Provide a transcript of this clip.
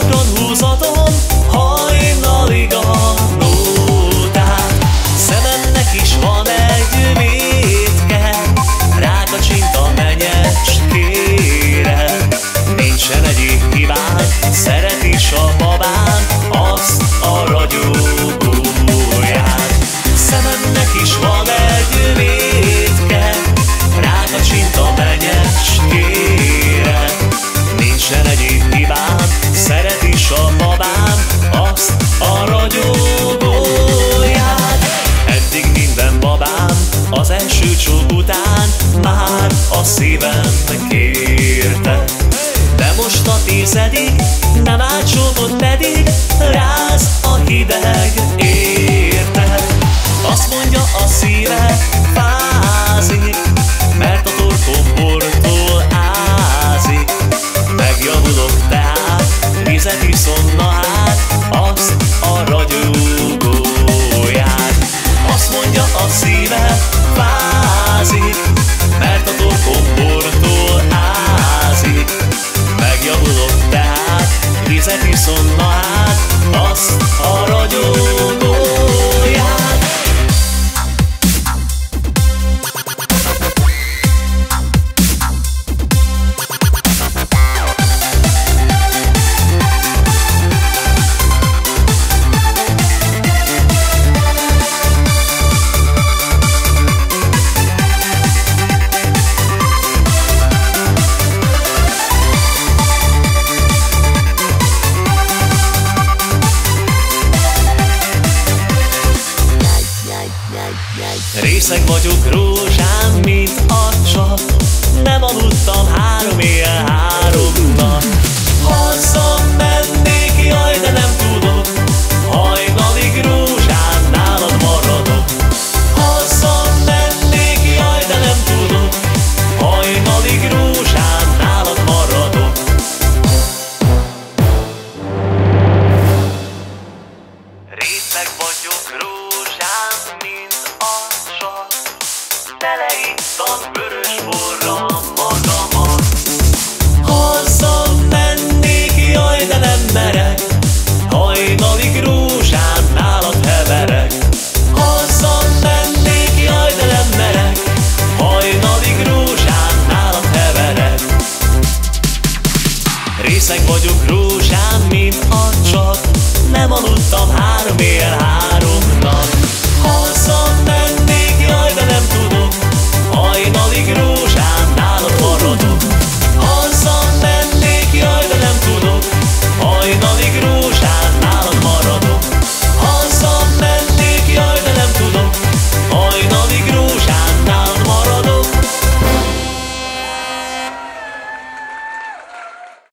Sokron húzatom hajnalig a nótát. Szememnek is van egy vétke, rákacsint a menyecskére. Nincsen egyik hibán, szeret is a babán azt a ragyogóját. Szememnek is van egy vétke, rákacsint a menyecskére. Nincsen egyik hibán, szeret is a babám azt a ragyogóját. Eddig minden babám az első csók után már a szívem kérte, de most a 10. nem állt csókot, pedig ráz a hideg érte. Azt mondja, a szíve fázik, mert a torkom bortól ázik. Megjavulok tehát, vizet iszom, na hát azt a ragyogóját. Azt mondja, a szíve fázik, mert a torkom bortól ázik. Megjavulok tehát, vizet iszom, na hát azt a ragyogóját. Részeg vagyok, rózsám, mint a csap, nem aludtam 3 éjjel 3 nap. Hazamennék, jaj, de nem tudok, hajnalig rózsám, nálad maradok. Hazamennék, jaj, de nem tudok, hajnalig rózsám, nálad maradok. Részeg vagyok, rózsám, mint beleittam vörös borra magamat. Hazamennék, jaj, de nem merek, hajnalig rózsám, nálad heverek. Hazamennék, jaj, de nem merek, hajnalig rózsám, nálad heverek. Részeg vagyok, rózsám, mint a csap, nem aludtam 3 éjjel